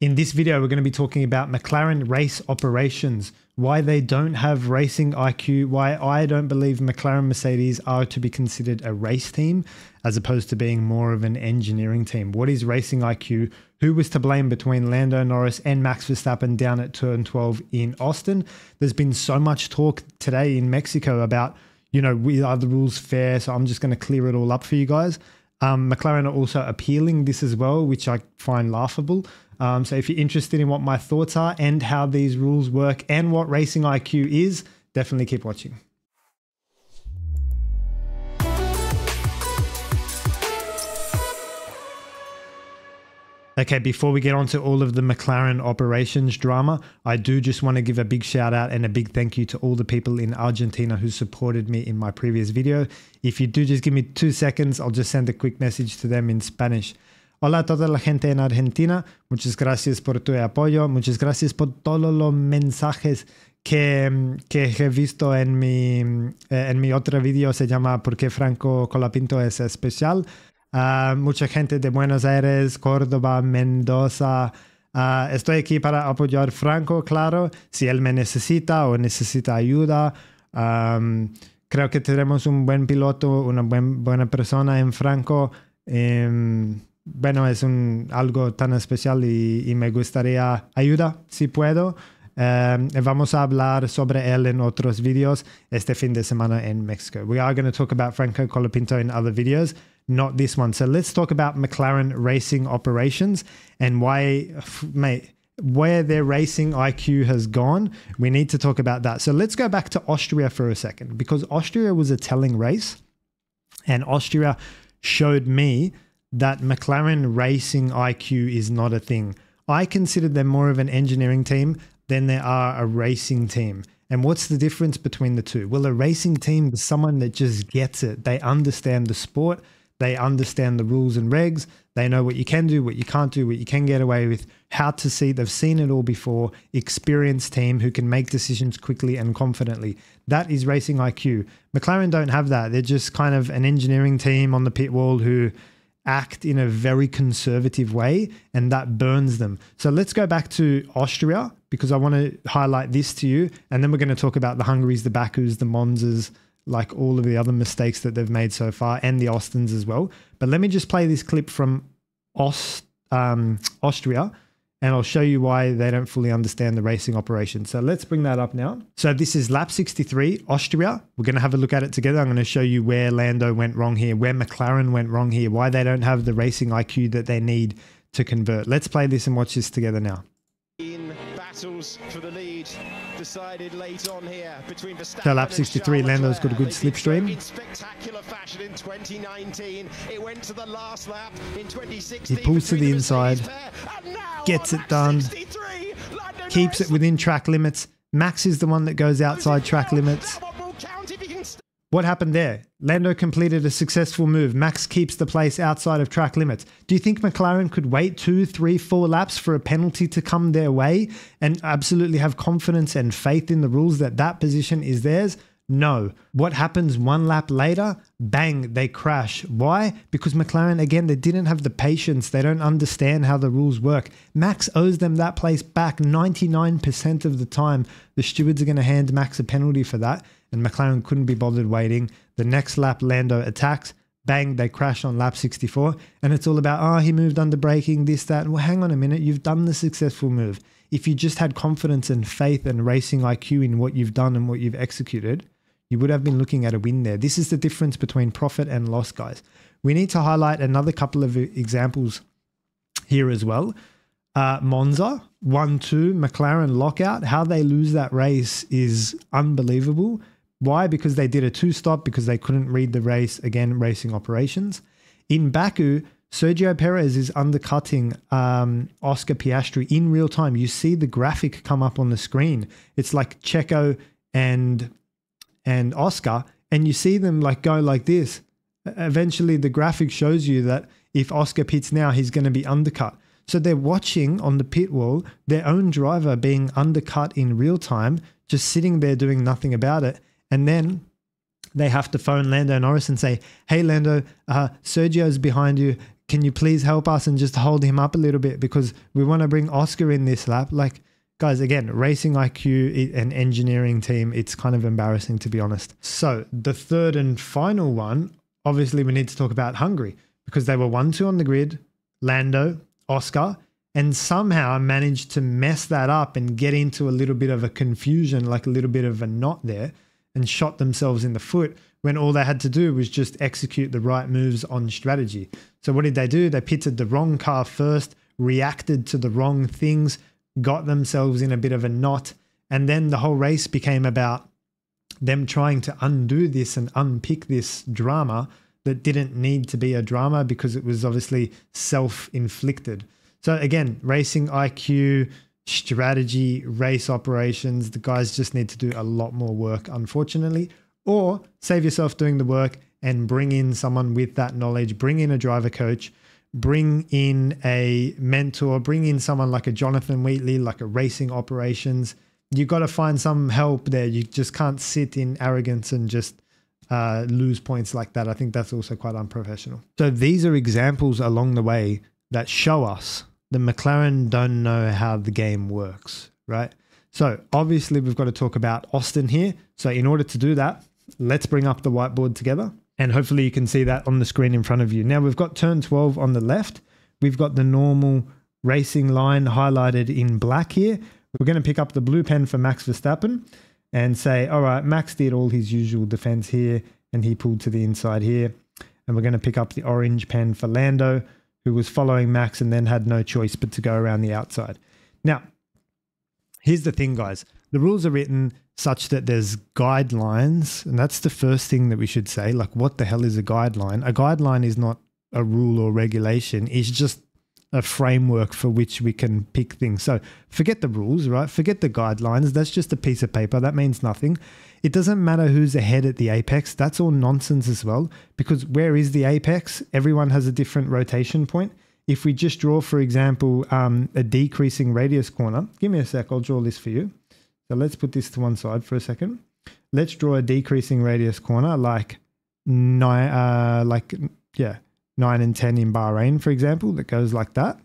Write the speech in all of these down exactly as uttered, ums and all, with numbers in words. In this video, we're going to be talking about McLaren race operations, why they don't have racing I Q, why I don't believe McLaren Mercedes are to be considered a race team as opposed to being more of an engineering team. What is racing I Q? Who was to blame between Lando Norris and Max Verstappen down at turn twelve in Austin? There's been so much talk today in Mexico about, you know, we are the rules fair, so I'm just going to clear it all up for you guys. Um, McLaren are also appealing this as well, which I find laughable. Um, so if you're interested in what my thoughts are and how these rules work and what racing I Q is, definitely keep watching. Okay, before we get on to all of the McLaren operations drama, I do just want to give a big shout out and a big thank you to all the people in Argentina who supported me in my previous video. If you do just give me two seconds, I'll just send a quick message to them in Spanish. Hola a toda la gente en Argentina, muchas gracias por tu apoyo, muchas gracias por todos los mensajes que, que he visto en mi, en mi otro video, se llama ¿Por qué Franco Colapinto es especial? Uh, mucha gente de Buenos Aires, Córdoba, Mendoza, uh, estoy aquí para apoyar Franco, claro, si él me necesita o necesita ayuda. Um, creo que tenemos un buen piloto, una buen, buena persona en Franco. Um, Bueno, es un, algo tan especial y, y me gustaría ayuda, si puedo. Um, vamos a hablar sobre él en otros videos este fin de semana en Mexico. We are going to talk about Franco Colapinto in other videos, not this one. So let's talk about McLaren racing operations and why, mate, where their racing I Q has gone. We need to talk about that. So let's go back to Austria for a second, because Austria was a telling race, and Austria showed me that McLaren racing I Q is not a thing. I consider them more of an engineering team than they are a racing team. And what's the difference between the two? Well, a racing team is someone that just gets it. They understand the sport. They understand the rules and regs. They know what you can do, what you can't do, what you can get away with, how to see. They've seen it all before. Experienced team who can make decisions quickly and confidently. That is racing I Q. McLaren don't have that. They're just kind of an engineering team on the pit wall who act in a very conservative way, and that burns them. So let's go back to Austria, because I want to highlight this to you, and then we're going to talk about the Hungaries, the Bakus, the Monzas, like all of the other mistakes that they've made so far, and the Austins as well. But let me just play this clip from Aust um, Austria, and I'll show you why they don't fully understand the racing operation. So let's bring that up now. So this is lap sixty-three, Austria. We're going to have a look at it together. I'm going to show you where Lando went wrong here, where McLaren went wrong here, why they don't have the racing I Q that they need to convert. Let's play this and watch this together now. In battles for the lead, decided late on here between Verstappen. So lap sixty-three, Lando's got a good slipstream. In spectacular fashion in twenty nineteen, it went to the last lap in twenty sixteen. He pulls to the inside, gets it done, keeps it within track limits. Max is the one that goes outside track limits. What happened there? Lando completed a successful move. Max keeps the place outside of track limits. Do you think McLaren could wait two, three, four laps for a penalty to come their way and absolutely have confidence and faith in the rules that that position is theirs? No. What happens one lap later? Bang, they crash. Why? Because McLaren, again, they didn't have the patience. They don't understand how the rules work. Max owes them that place back ninety-nine percent of the time. The stewards are going to hand Max a penalty for that. And McLaren couldn't be bothered waiting. The next lap, Lando attacks. Bang, they crash on lap sixty-four. And it's all about, oh, he moved under braking, this, that. Well, hang on a minute. You've done the successful move. If you just had confidence and faith and racing I Q in what you've done and what you've executed, you would have been looking at a win there. This is the difference between profit and loss, guys. We need to highlight another couple of examples here as well. Uh, Monza, one two, McLaren lockout. How they lose that race is unbelievable. Why? Because they did a two-stop, because they couldn't read the race. Again, racing operations. In Baku, Sergio Perez is undercutting um, Oscar Piastri in real time. You see the graphic come up on the screen. It's like Checo and, and Oscar, and you see them like go like this. Eventually, the graphic shows you that if Oscar pits now, he's going to be undercut. So they're watching on the pit wall their own driver being undercut in real time, just sitting there doing nothing about it. And then they have to phone Lando Norris and say, hey, Lando, uh, Sergio's behind you. can you please help us and just hold him up a little bit, because we want to bring Oscar in this lap. Like, guys, again, racing I Q and engineering team, it's kind of embarrassing, to be honest. So the third and final one, obviously we need to talk about Hungary, because they were one two on the grid, Lando, Oscar, and somehow managed to mess that up and get into a little bit of a confusion, like a little bit of a knot there, and shot themselves in the foot when all they had to do was just execute the right moves on strategy. So what did they do? They pitted the wrong car first, reacted to the wrong things, got themselves in a bit of a knot, and then the whole race became about them trying to undo this and unpick this drama that didn't need to be a drama, because it was obviously self-inflicted. So again, racing I Q, strategy, race operations, the guys just need to do a lot more work, unfortunately, or save yourself doing the work and bring in someone with that knowledge, bring in a driver coach, bring in a mentor, bring in someone like a Jonathan Wheatley, like a racing operations. You got to find some help there. You just can't sit in arrogance and just uh, lose points like that. I think that's also quite unprofessional. So these are examples along the way that show us that McLaren don't know how the game works, right? So obviously we've got to talk about Austin here. So in order to do that, let's bring up the whiteboard together. And hopefully you can see that on the screen in front of you. Now we've got turn twelve on the left. We've got the normal racing line highlighted in black here. We're going to pick up the blue pen for Max Verstappen and say, all right, Max did all his usual defense here and he pulled to the inside here. And we're going to pick up the orange pen for Lando, who was following Max and then had no choice but to go around the outside. Now, here's the thing, guys. The rules are written such that there's guidelines, and that's the first thing that we should say. Like, what the hell is a guideline? A guideline is not a rule or regulation. It's just a framework for which we can pick things. So forget the rules, right? Forget the guidelines. That's just a piece of paper. That means nothing. It doesn't matter who's ahead at the apex. That's all nonsense as well, because where is the apex? Everyone has a different rotation point. If we just draw, for example, um, a decreasing radius corner, give me a sec, I'll draw this for you. So let's put this to one side for a second. Let's draw a decreasing radius corner like nine, uh, like yeah, nine and ten in Bahrain, for example, that goes like that.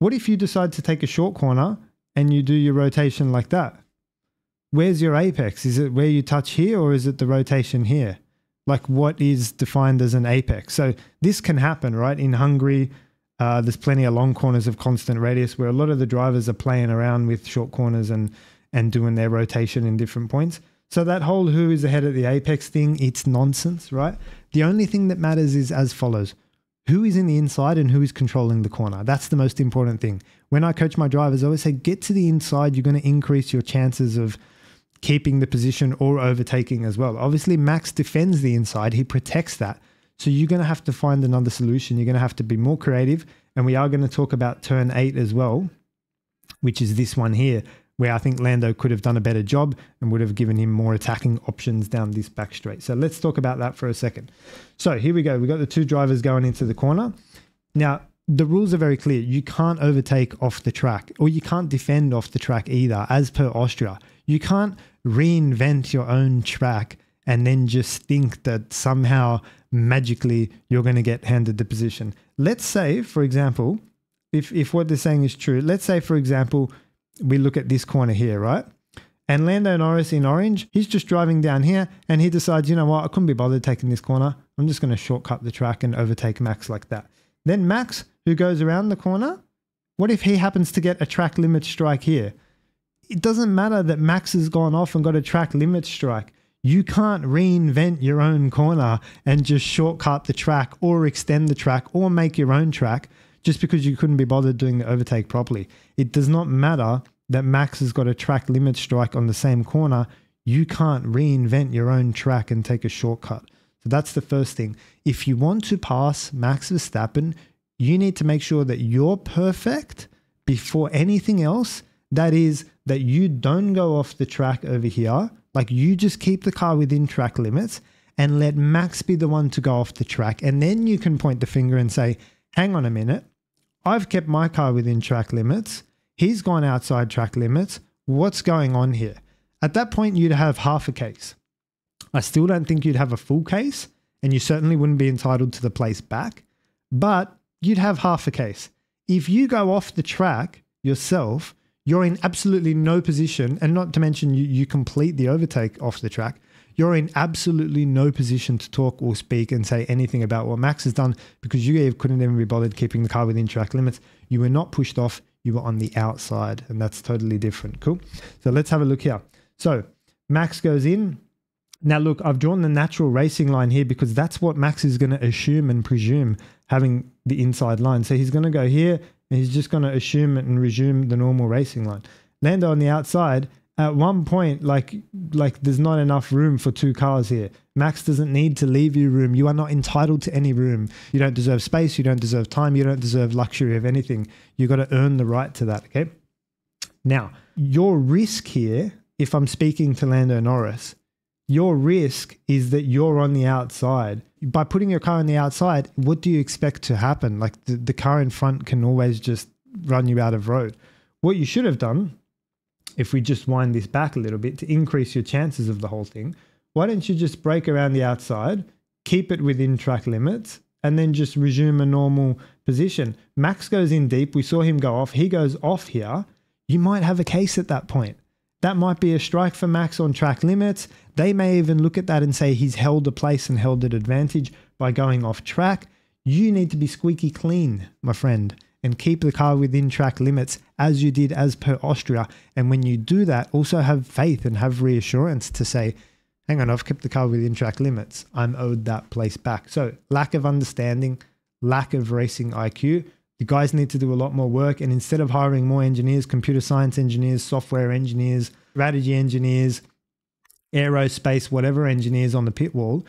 What if you decide to take a short corner and you do your rotation like that? Where's your apex? Is it where you touch here, or is it the rotation here? Like, what is defined as an apex? So this can happen, right? In Hungary, uh, there's plenty of long corners of constant radius where a lot of the drivers are playing around with short corners and and doing their rotation in different points. So that whole who is ahead at the apex thing, it's nonsense, right? The only thing that matters is as follows. Who is in the inside and who is controlling the corner? That's the most important thing. When I coach my drivers, I always say, get to the inside. You're going to increase your chances of keeping the position or overtaking as well. Obviously, Max defends the inside. He protects that. So you're going to have to find another solution. You're going to have to be more creative. And we are going to talk about turn eight as well, which is this one here, where I think Lando could have done a better job and would have given him more attacking options down this back straight. So let's talk about that for a second. So here we go. We've got the two drivers going into the corner. Now, the rules are very clear. You can't overtake off the track, or you can't defend off the track either, as per Austria. You can't reinvent your own track and then just think that somehow magically you're going to get handed the position. Let's say, for example, if, if what they're saying is true, let's say, for example, we look at this corner here, right? And Lando Norris in orange, he's just driving down here and he decides, you know what, I couldn't be bothered taking this corner. I'm just going to shortcut the track and overtake Max like that. Then Max, who goes around the corner, what if he happens to get a track limit strike here? It doesn't matter that Max has gone off and got a track limit strike. You can't reinvent your own corner and just shortcut the track or extend the track or make your own track just because you couldn't be bothered doing the overtake properly. It does not matter that Max has got a track limit strike on the same corner. You can't reinvent your own track and take a shortcut. So that's the first thing. If you want to pass Max Verstappen, you need to make sure that you're perfect before anything else. That is, that you don't go off the track over here. Like, you just keep the car within track limits and let Max be the one to go off the track. And then you can point the finger and say, hang on a minute, I've kept my car within track limits. He's gone outside track limits. What's going on here? At that point, you'd have half a case. I still don't think you'd have a full case, and you certainly wouldn't be entitled to the place back, but you'd have half the case. If you go off the track yourself, you're in absolutely no position, and not to mention you, you complete the overtake off the track, you're in absolutely no position to talk or speak and say anything about what Max has done, because you couldn't even be bothered keeping the car within track limits. You were not pushed off, you were on the outside, and that's totally different. Cool. So let's have a look here. So Max goes in. Now look, I've drawn the natural racing line here because that's what Max is going to assume and presume, having the inside line. So he's going to go here, and he's just going to assume and resume the normal racing line. Lando on the outside, at one point, like, like there's not enough room for two cars here. Max doesn't need to leave you room. You are not entitled to any room. You don't deserve space. You don't deserve time. You don't deserve luxury of anything. You've got to earn the right to that, okay? Now, your risk here, if I'm speaking to Lando Norris, your risk is that you're on the outside. By putting your car on the outside, what do you expect to happen? Like the, the car in front can always just run you out of road. What you should have done, if we just wind this back a little bit to increase your chances of the whole thing, why don't you just brake around the outside, keep it within track limits, and then just resume a normal position? Max goes in deep. We saw him go off. He goes off here. You might have a case at that point. That might be a strike for Max on track limits. They may even look at that and say he's held a place and held an advantage by going off track. You need to be squeaky clean, my friend, and keep the car within track limits as you did as per Austria. And when you do that, also have faith and have reassurance to say, hang on, I've kept the car within track limits. I'm owed that place back. So lack of understanding, lack of racing I Q. The guys need to do a lot more work, and instead of hiring more engineers, computer science engineers, software engineers, strategy engineers, aerospace, whatever engineers on the pit wall,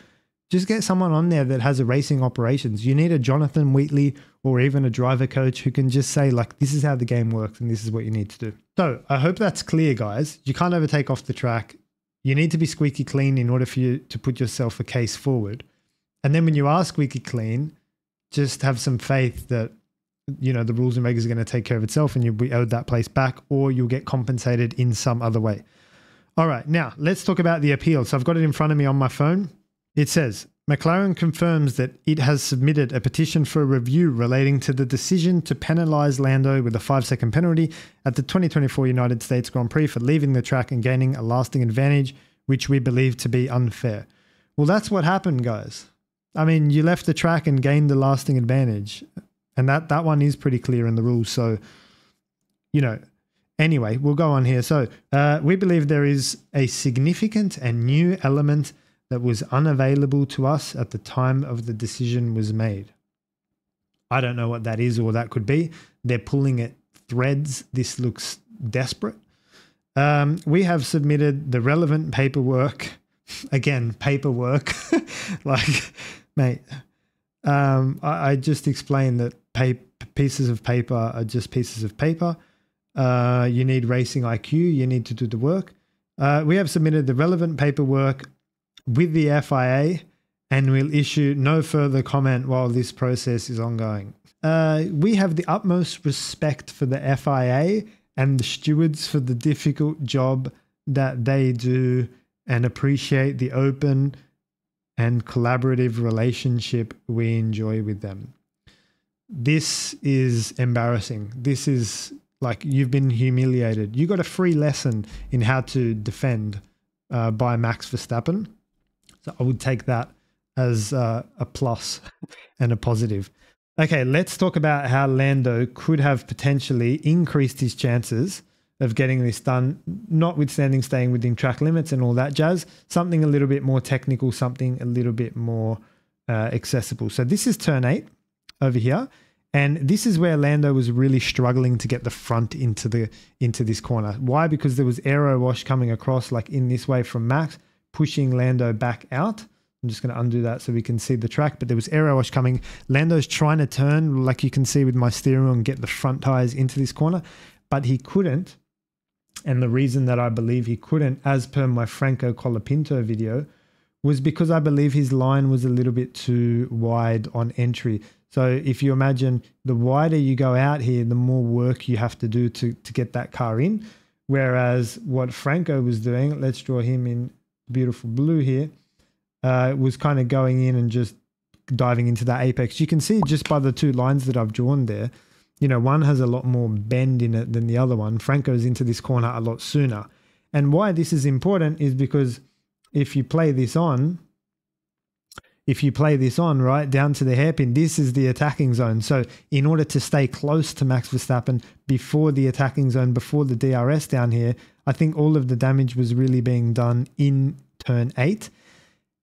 just get someone on there that has a racing operations. You need a Jonathan Wheatley or even a driver coach who can just say like, this is how the game works and this is what you need to do. So I hope that's clear, guys. You can't overtake off the track. You need to be squeaky clean in order for you to put yourself a case forward. And then when you are squeaky clean, just have some faith that, you know, the rules and regs are going to take care of itself and you'll be owed that place back, or you'll get compensated in some other way. All right, now let's talk about the appeal. So I've got it in front of me on my phone. It says, McLaren confirms that it has submitted a petition for a review relating to the decision to penalize Lando with a five-second penalty at the twenty twenty-four United States Grand Prix for leaving the track and gaining a lasting advantage, which we believe to be unfair. Well, that's what happened, guys. I mean, you left the track and gained a lasting advantage. And that, that one is pretty clear in the rules. So, you know, anyway, we'll go on here. So uh, we believe there is a significant and new element that was unavailable to us at the time of the decision was made. I don't know what that is or that could be. They're pulling at threads. This looks desperate. Um, we have submitted the relevant paperwork. Again, paperwork. Like, mate, um, I, I just explained that pieces of paper are just pieces of paper. Uh, you need racing I Q. You need to do the work. Uh, we have submitted the relevant paperwork with the F I A and we'll issue no further comment while this process is ongoing. Uh, we have the utmost respect for the F I A and the stewards for the difficult job that they do and appreciate the open and collaborative relationship we enjoy with them. This is embarrassing. This is like, you've been humiliated. You got a free lesson in how to defend uh, by Max Verstappen. So I would take that as uh, a plus and a positive. Okay, let's talk about how Lando could have potentially increased his chances of getting this done, notwithstanding staying within track limits and all that jazz. Something a little bit more technical, something a little bit more uh, accessible. So this is turn eight over here. And this is where Lando was really struggling to get the front into the into this corner. Why? Because there was aero wash coming across like in this way from Max, pushing Lando back out. I'm just going to undo that so we can see the track, but there was aero wash coming. Lando's trying to turn, like you can see with my steering wheel, and get the front tires into this corner, but he couldn't. And the reason that I believe he couldn't, as per my Franco Colapinto video, was because I believe his line was a little bit too wide on entry. So if you imagine, the wider you go out here, the more work you have to do to, to get that car in. Whereas what Franco was doing, let's draw him in beautiful blue here, uh, was kind of going in and just diving into that apex, you can see just by the two lines that I've drawn there, you know, one has a lot more bend in it than the other one. Franco's into this corner a lot sooner. And why this is important is because if you play this on, if you play this on, right, down to the hairpin, this is the attacking zone. So in order to stay close to Max Verstappen before the attacking zone, before the D R S down here, I think all of the damage was really being done in turn eight.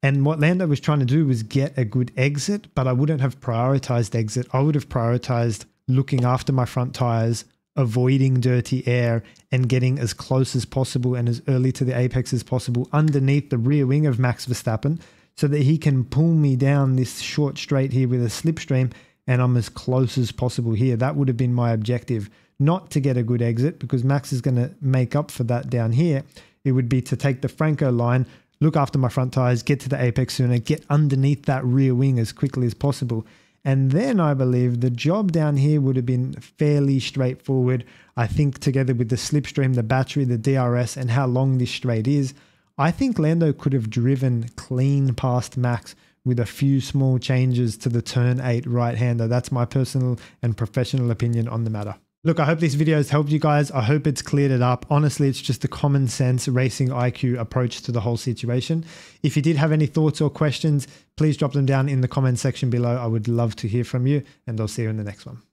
And what Lando was trying to do was get a good exit, but I wouldn't have prioritized exit. I would have prioritized looking after my front tires, avoiding dirty air, and getting as close as possible and as early to the apex as possible underneath the rear wing of Max Verstappen, so that he can pull me down this short straight here with a slipstream and I'm as close as possible here. That would have been my objective, not to get a good exit because Max is going to make up for that down here. It would be to take the Franco line, look after my front tires, get to the apex sooner, get underneath that rear wing as quickly as possible. And then I believe the job down here would have been fairly straightforward. I think together with the slipstream, the battery, the D R S, and how long this straight is, I think Lando could have driven clean past Max with a few small changes to the turn eight right-hander. That's my personal and professional opinion on the matter. Look, I hope this video has helped you guys. I hope it's cleared it up. Honestly, it's just a common sense racing I Q approach to the whole situation. If you did have any thoughts or questions, please drop them down in the comment section below. I would love to hear from you, and I'll see you in the next one.